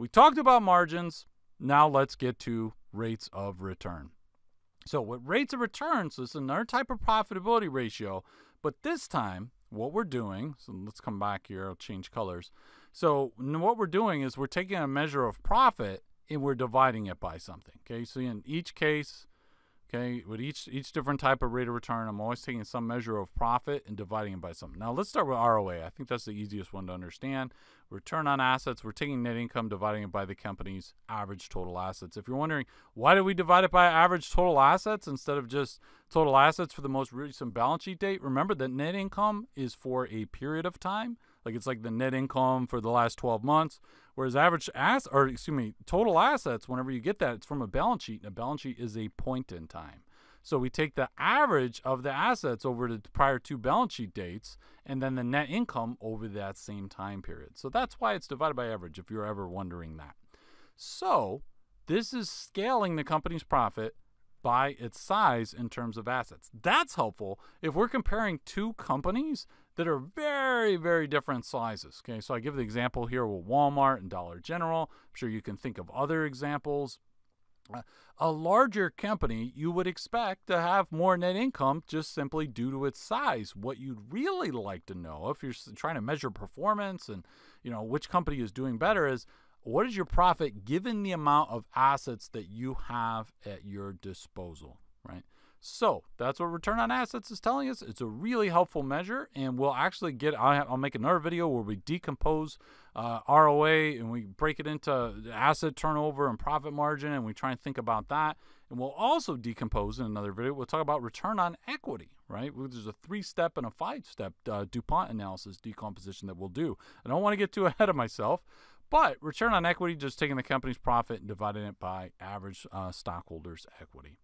We talked about margins. Now let's get to rates of return. So with rates of return, so it's another type of profitability ratio, but this time what we're doing, so let's come back here, I'll change colors. So what we're doing is we're taking a measure of profit and we're dividing it by something, okay? So in each case, okay, with each different type of rate of return, I'm always taking some measure of profit and dividing it by something. Now let's start with ROA. I think that's the easiest one to understand. Return on assets, we're taking net income, dividing it by the company's average total assets. If you're wondering, why do we divide it by average total assets instead of just total assets for the most recent balance sheet date? Remember that net income is for a period of time. Like it's like the net income for the last 12 months, whereas total assets, whenever you get that, it's from a balance sheet, and a balance sheet is a point in time. So we take the average of the assets over the prior two balance sheet dates and then the net income over that same time period. So that's why it's divided by average, if you're ever wondering that. So this is scaling the company's profit by its size in terms of assets. That's helpful if we're comparing two companies that are very, very different sizes. Okay, so I give the example here with Walmart and Dollar General. I'm sure you can think of other examples. A larger company, you would expect to have more net income just simply due to its size. What you'd really like to know if you're trying to measure performance and you know which company is doing better is, what is your profit given the amount of assets that you have at your disposal, right? So that's what return on assets is telling us. It's a really helpful measure, and we'll actually get, I'll make another video where we decompose ROA and we break it into asset turnover and profit margin, and we try and think about that. And we'll also decompose in another video, we'll talk about return on equity, right? There's a 3-step and a 5-step DuPont analysis decomposition that we'll do. I don't want to get too ahead of myself, but return on equity, just taking the company's profit and dividing it by average stockholders' equity.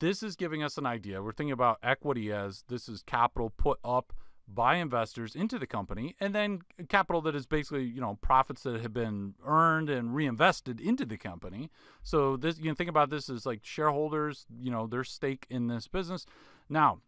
This is giving us an idea. We're thinking about equity as this is capital put up by investors into the company, and then capital that is basically, you know, profits that have been earned and reinvested into the company. So this, you can think about this as like shareholders, you know, their stake in this business. Now,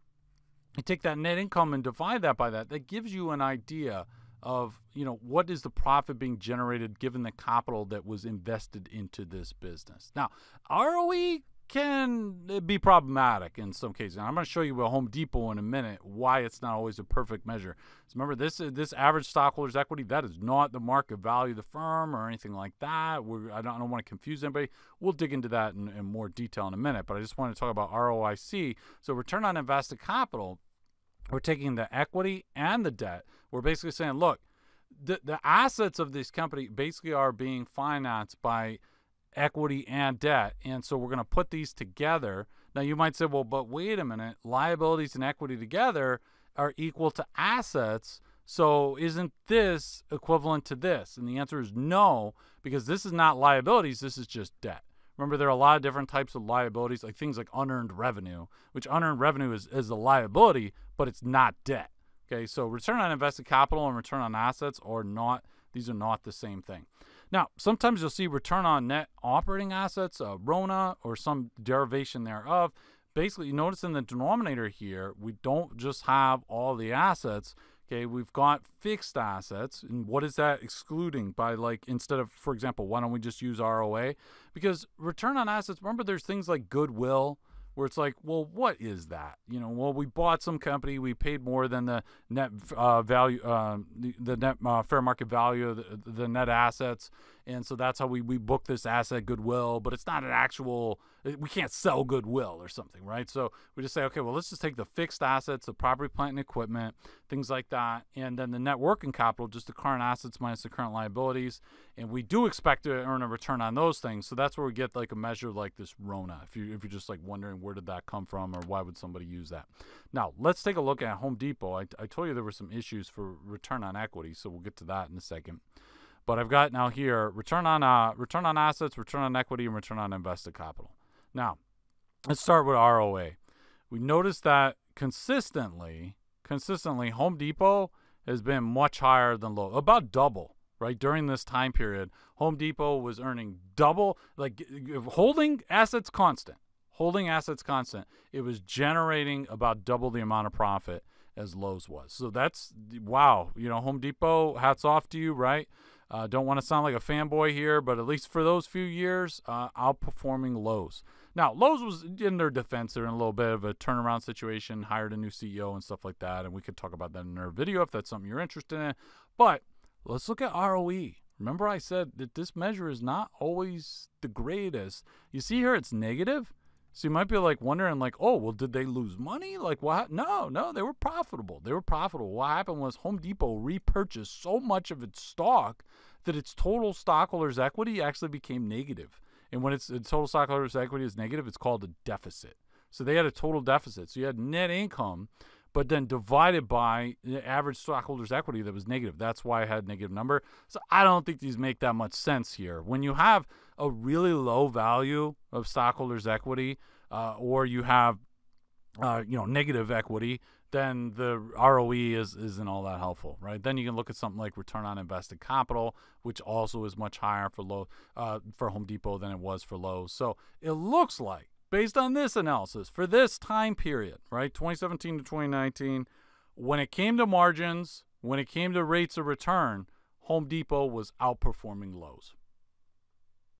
you take that net income and divide that by that. That gives you an idea of, you know, what is the profit being generated given the capital that was invested into this business. Now, ROE can be problematic in some cases. And I'm going to show you with Home Depot in a minute why it's not always a perfect measure. So remember, this average stockholders' equity, that is not the market value of the firm or anything like that. I don't want to confuse anybody. We'll dig into that in more detail in a minute, but I just want to talk about ROIC. So return on invested capital, we're taking the equity and the debt. We're basically saying, look, the assets of this company basically are being financed by equity and debt, and so we're going to put these together. Now you might say, well, but wait a minute, liabilities and equity together are equal to assets, so isn't this equivalent to this? And the answer is no, because this is not liabilities, this is just debt. Remember, there are a lot of different types of liabilities, like things like unearned revenue, which unearned revenue is a liability, but it's not debt. Okay, so return on invested capital and return on assets are not, these are not the same thing. Now, sometimes you'll see return on net operating assets, RONA, or some derivation thereof. Basically, you notice in the denominator here, we don't just have all the assets. Okay, we've got fixed assets. And what is that excluding? By like, instead of, for example, why don't we just use ROA? Because return on assets, remember, there's things like goodwill, where it's like, well, what is that? You know, well, we bought some company, we paid more than the net value, the net fair market value, the net assets, and so that's how we book this asset goodwill. But it's not an actual, we can't sell goodwill or something, right? So we just say, okay, well, let's just take the fixed assets, the property, plant, and equipment, things like that, and then the net working capital, just the current assets minus the current liabilities, and we do expect to earn a return on those things. So that's where we get like a measure like this RONA. If you're just like wondering, where did that come from or why would somebody use that? Now, let's take a look at Home Depot. I told you there were some issues for return on equity, so we'll get to that in a second. But I've got now here return on assets, return on equity, and return on invested capital. Now, let's start with ROA. We noticed that consistently, Home Depot has been much higher than Lowe's, about double. Right during this time period, Home Depot was earning double, like holding assets constant. Holding assets constant, it was generating about double the amount of profit as Lowe's was. So that's, wow, you know, Home Depot, hats off to you, right? Don't want to sound like a fanboy here, but at least for those few years, outperforming Lowe's. Now, Lowe's was in their defense. They're in a little bit of a turnaround situation, hired a new CEO and stuff like that, and we could talk about that in our video if that's something you're interested in. But let's look at ROE. Remember I said that this measure is not always the greatest. You see here it's negative. So you might be like wondering like, oh, well, did they lose money? Like, what? No, they were profitable. They were profitable. What happened was Home Depot repurchased so much of its stock that its total stockholders' equity actually became negative. And when its total stockholders' equity is negative, it's called a deficit. So they had a total deficit. So you had net income, but then divided by the average stockholders' equity that was negative. That's why I had a negative number. So I don't think these make that much sense here. When you have a really low value of stockholders' equity, or you have negative equity, then the ROE isn't all that helpful, right? Then you can look at something like return on invested capital, which also is much higher for Home Depot than it was for Lowe's. So it looks like, based on this analysis, for this time period, right, 2017 to 2019, when it came to margins, when it came to rates of return, Home Depot was outperforming Lowe's.